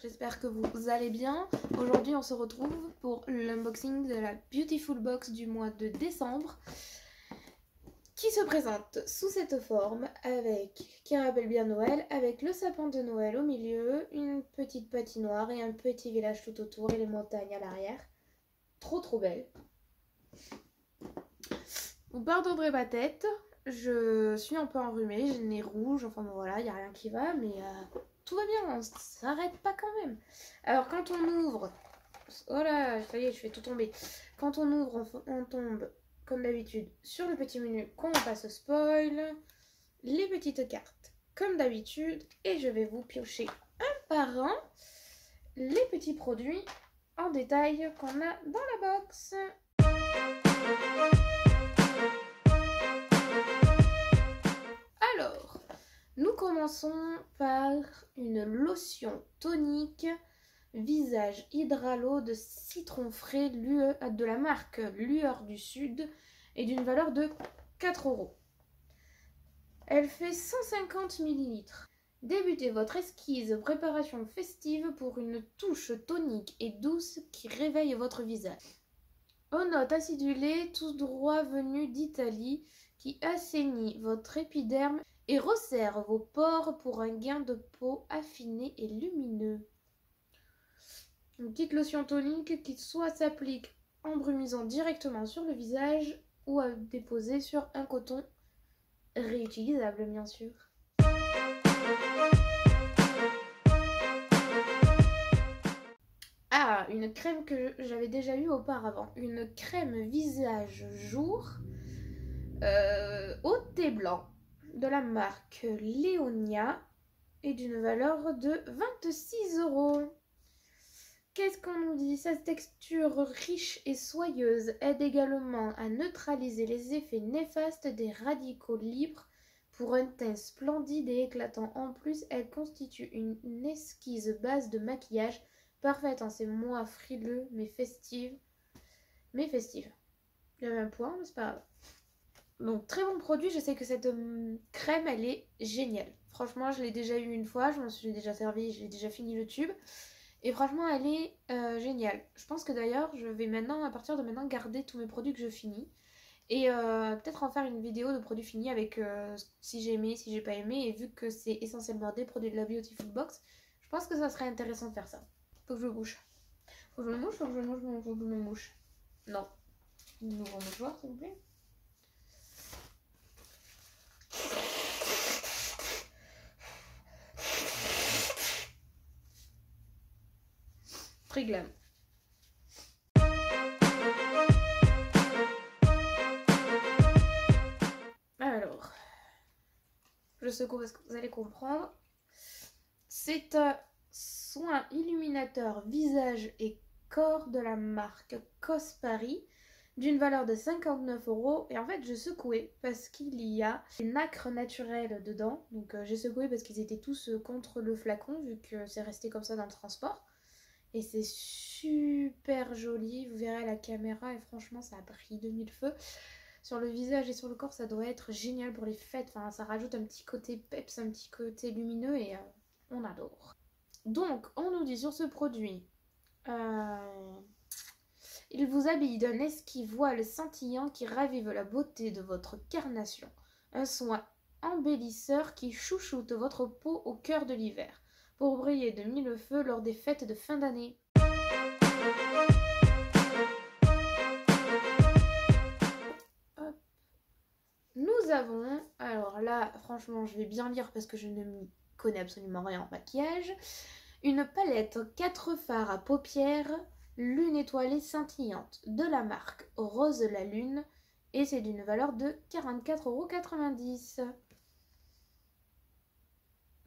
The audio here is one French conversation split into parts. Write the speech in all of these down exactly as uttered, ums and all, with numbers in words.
j'espère que vous allez bien. Aujourd'hui on se retrouve pour l'unboxing de la Biotyfull Box du mois de décembre, qui se présente sous cette forme, avec, qui rappelle bien Noël, avec le sapin de Noël au milieu, une petite patinoire et un petit village tout autour et les montagnes à l'arrière. Trop trop belle. Vous pardonnerez ma tête, je suis un peu enrhumée, j'ai le nez rouge, enfin bon voilà, il n'y a rien qui va, mais euh, tout va bien, on ne s'arrête pas quand même. Alors quand on ouvre, oh là, ça y est, je fais tout tomber. Quand on ouvre, on, on tombe, comme d'habitude, sur le petit menu qu'on ne passe au spoil, les petites cartes, comme d'habitude, et je vais vous piocher un par un les petits produits en détail qu'on a dans la box. Alors, nous commençons par une lotion tonique visage hydralo de citron frais de la marque Lueur du Sud et d'une valeur de quatre euros. Elle fait cent cinquante millilitres. Débutez votre esquisse préparation festive pour une touche tonique et douce qui réveille votre visage. Aux notes acidulées, tout droit venues d'Italie, qui assainit votre épiderme et resserre vos pores pour un gain de peau affiné et lumineux. Une petite lotion tonique qui soit s'applique en brumisant directement sur le visage ou à déposer sur un coton réutilisable bien sûr. Ah, une crème que j'avais déjà eue auparavant, une crème visage jour euh, au thé blanc de la marque Leonia et d'une valeur de vingt-six euros. Qu'est-ce qu'on nous dit? Sa texture riche et soyeuse aide également à neutraliser les effets néfastes des radicaux libres pour un teint splendide et éclatant. En plus, elle constitue une esquisse base de maquillage parfaite en ces mois frileux mais festive. Mais festive. Il y avait un point, mais c'est pas grave. Donc très bon produit, je sais que cette crème elle est géniale. Franchement, je l'ai déjà eu une fois, je m'en suis déjà servi, j'ai déjà fini le tube. Et franchement, elle est euh, géniale. Je pense que d'ailleurs, je vais maintenant, à partir de maintenant, garder tous mes produits que je finis. Et euh, peut-être en faire une vidéo de produits finis avec euh, si j'ai aimé, si j'ai pas aimé. Et vu que c'est essentiellement des produits de la Biotyfull Box, je pense que ça serait intéressant de faire ça. Faut que je bouche. Faut que je me mouche, faut que je me mouche, faut que je me mouche. Non. Nous ouvrons le joueur, s'il vous plaît. Très glam. Alors, je secoue parce que vous allez comprendre. C'est un soin illuminateur visage et corps de la marque Cospari d'une valeur de cinquante-neuf euros. Et en fait, je secouais parce qu'il y a une nacre naturelle dedans. Donc, euh, j'ai secoué parce qu'ils étaient tous euh, contre le flacon vu que c'est resté comme ça dans le transport. Et c'est super joli, vous verrez à la caméra et franchement ça brille de mille feux. Sur le visage et sur le corps ça doit être génial pour les fêtes, enfin ça rajoute un petit côté peps, un petit côté lumineux et euh, on adore. Donc on nous dit sur ce produit, euh, il vous habille d'un esquivoile scintillant qui ravive la beauté de votre carnation. Un soin embellisseur qui chouchoute votre peau au cœur de l'hiver, pour briller de mille feux lors des fêtes de fin d'année. Nous avons, alors là franchement je vais bien lire parce que je ne m'y connais absolument rien en maquillage, une palette quatre fards à paupières, lune étoilée scintillante de la marque Rose la Lune et c'est d'une valeur de quarante-quatre euros quatre-vingt-dix.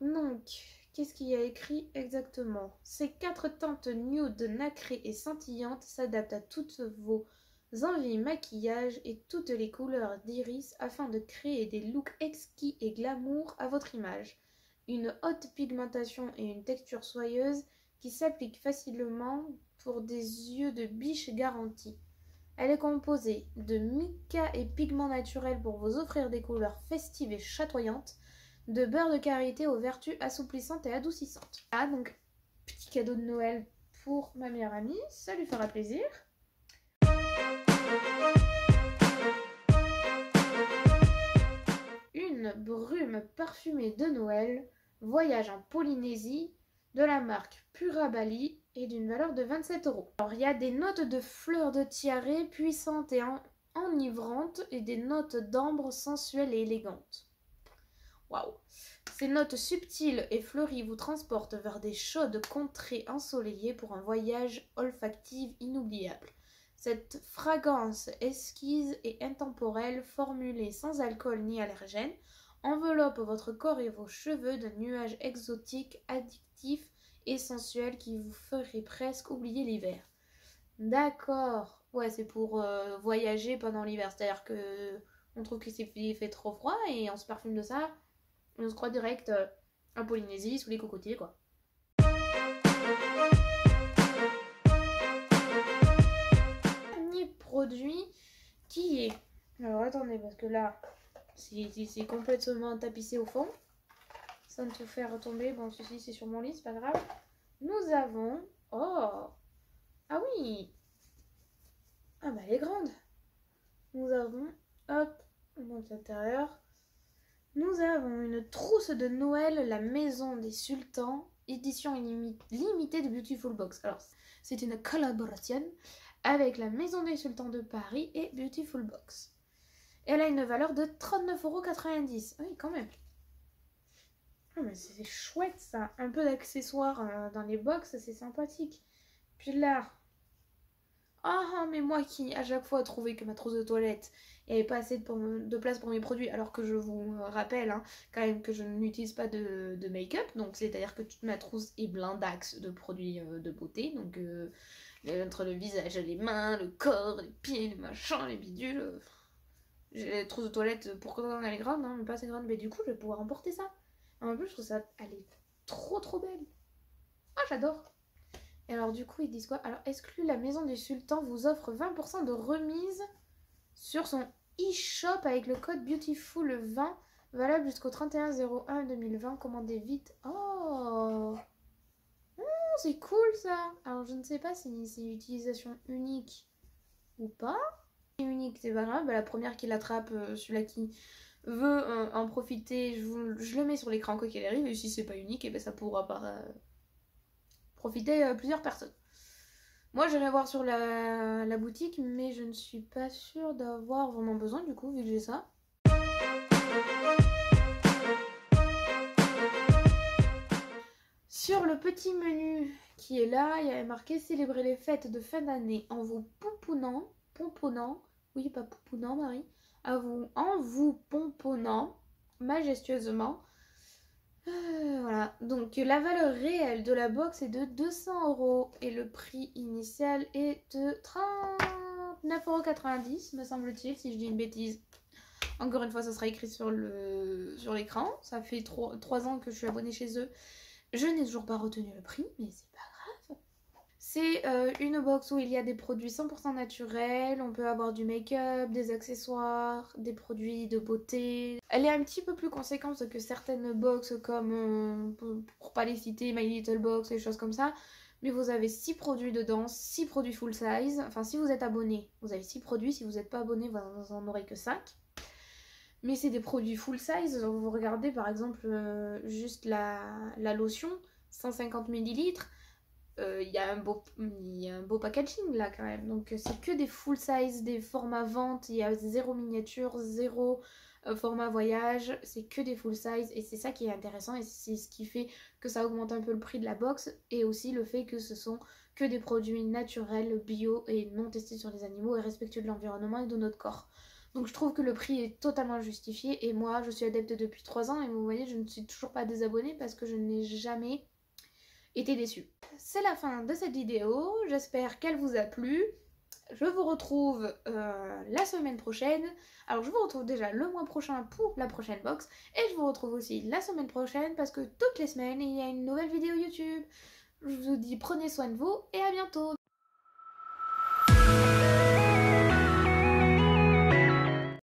Donc, qu'est-ce qu'il y a écrit exactement? Ces quatre teintes nude, nacrées et scintillantes s'adaptent à toutes vos envies maquillage et toutes les couleurs d'iris afin de créer des looks exquis et glamour à votre image. Une haute pigmentation et une texture soyeuse qui s'appliquent facilement pour des yeux de biche garantis. Elle est composée de mica et pigments naturels pour vous offrir des couleurs festives et chatoyantes, de beurre de karité aux vertus assouplissantes et adoucissantes. Ah donc petit cadeau de Noël pour ma meilleure amie, ça lui fera plaisir. Une brume parfumée de Noël, voyage en Polynésie, de la marque Pura Bali et d'une valeur de vingt-sept euros. Alors il y a des notes de fleurs de tiare puissantes et en enivrantes et des notes d'ambre sensuelles et élégantes. Waouh! Ces notes subtiles et fleuries vous transportent vers des chaudes contrées ensoleillées pour un voyage olfactif inoubliable. Cette fragrance exquise et intemporelle, formulée sans alcool ni allergène, enveloppe votre corps et vos cheveux d'un nuage exotique, addictif et sensuel qui vous ferait presque oublier l'hiver. D'accord, ouais, c'est pour euh, voyager pendant l'hiver, c'est-à-dire que on trouve qu'il fait trop froid et on se parfume de ça, et on se croit direct euh, en Polynésie, sous les cocotiers, quoi. Dernier produit qui est... Alors attendez, parce que là... c'est complètement tapissé au fond. Ça ne te fait retomber. Bon, ceci c'est sur mon lit, c'est pas grave. Nous avons... Oh! Ah oui! Ah bah elle est grande! Nous avons... Hop! On monte à l'intérieur. Nous avons une trousse de Noël, la maison des sultans, édition limitée de Biotyfull Box. Alors, c'est une collaboration avec la maison des sultans de Paris et Biotyfull Box. Elle a une valeur de trente-neuf euros quatre-vingt-dix. Oui, quand même. Oh, mais c'est chouette, ça. Un peu d'accessoires euh, dans les box, c'est sympathique. Puis là... Ah, oh, mais moi qui, à chaque fois, trouvais que ma trousse de toilette n'avait pas assez de, pour, de place pour mes produits, alors que je vous rappelle hein, quand même que je n'utilise pas de, de make-up. Donc, c'est-à-dire que toute ma trousse est blindax de produits euh, de beauté. Donc, euh, entre le visage, les mains, le corps, les pieds, les machins, les bidules... Euh... J'ai les trousses de toilette pour quand elle est grande, hein, mais pas assez grande, mais du coup je vais pouvoir emporter ça. En plus je trouve ça, elle est trop trop belle. Ah j'adore. Et alors du coup ils disent quoi? Alors exclu, la maison du sultan vous offre vingt pour cent de remise sur son e-shop avec le code Biotyfull vingt, valable jusqu'au trente et un zéro un deux mille vingt, commandez vite. Oh, mmh, c'est cool ça. Alors je ne sais pas si c'est une utilisation unique ou pas. Unique, c'est pas grave, bah, la première qui l'attrape, euh, celui-là qui veut euh, en profiter, je, vous, je le mets sur l'écran quoi qu'il arrive, et si c'est pas unique, et ben ça pourra pas euh, profiter euh, plusieurs personnes. Moi j'irai voir sur la, la boutique, mais je ne suis pas sûre d'avoir vraiment besoin du coup, vu que j'ai ça. Sur le petit menu qui est là, il y a marqué célébrer les fêtes de fin d'année en vous poupounant. Pomponnant, oui pas poupounant Marie, à vous, en vous pomponnant majestueusement. Euh, voilà, donc la valeur réelle de la box est de deux cents euros et le prix initial est de trente-neuf euros quatre-vingt-dix me semble-t-il, si je dis une bêtise. Encore une fois, ça sera écrit sur le sur l'écran, ça fait trois ans que je suis abonnée chez eux. Je n'ai toujours pas retenu le prix, mais c'est pas grave. C'est euh, une box où il y a des produits cent pour cent naturels, on peut avoir du make-up, des accessoires, des produits de beauté. Elle est un petit peu plus conséquente que certaines box comme, euh, pour pas les citer, My Little Box, des choses comme ça. Mais vous avez six produits dedans, six produits full size. Enfin, si vous êtes abonné, vous avez six produits. Si vous n'êtes pas abonné, vous n'en aurez que cinq. Mais c'est des produits full size. Donc vous regardez par exemple euh, juste la, la lotion, cent cinquante millilitres. Il euh, y, y a un beau packaging là quand même, donc c'est que des full size, des formats vente, il y a zéro miniature, zéro euh, format voyage, c'est que des full size et c'est ça qui est intéressant et c'est ce qui fait que ça augmente un peu le prix de la box et aussi le fait que ce sont que des produits naturels, bio et non testés sur les animaux et respectueux de l'environnement et de notre corps. Donc je trouve que le prix est totalement justifié et moi je suis adepte depuis trois ans et vous voyez je ne suis toujours pas désabonnée parce que je n'ai jamais été déçue. C'est la fin de cette vidéo, j'espère qu'elle vous a plu, je vous retrouve euh, la semaine prochaine, alors je vous retrouve déjà le mois prochain pour la prochaine box, et je vous retrouve aussi la semaine prochaine parce que toutes les semaines il y a une nouvelle vidéo YouTube. Je vous dis prenez soin de vous et à bientôt.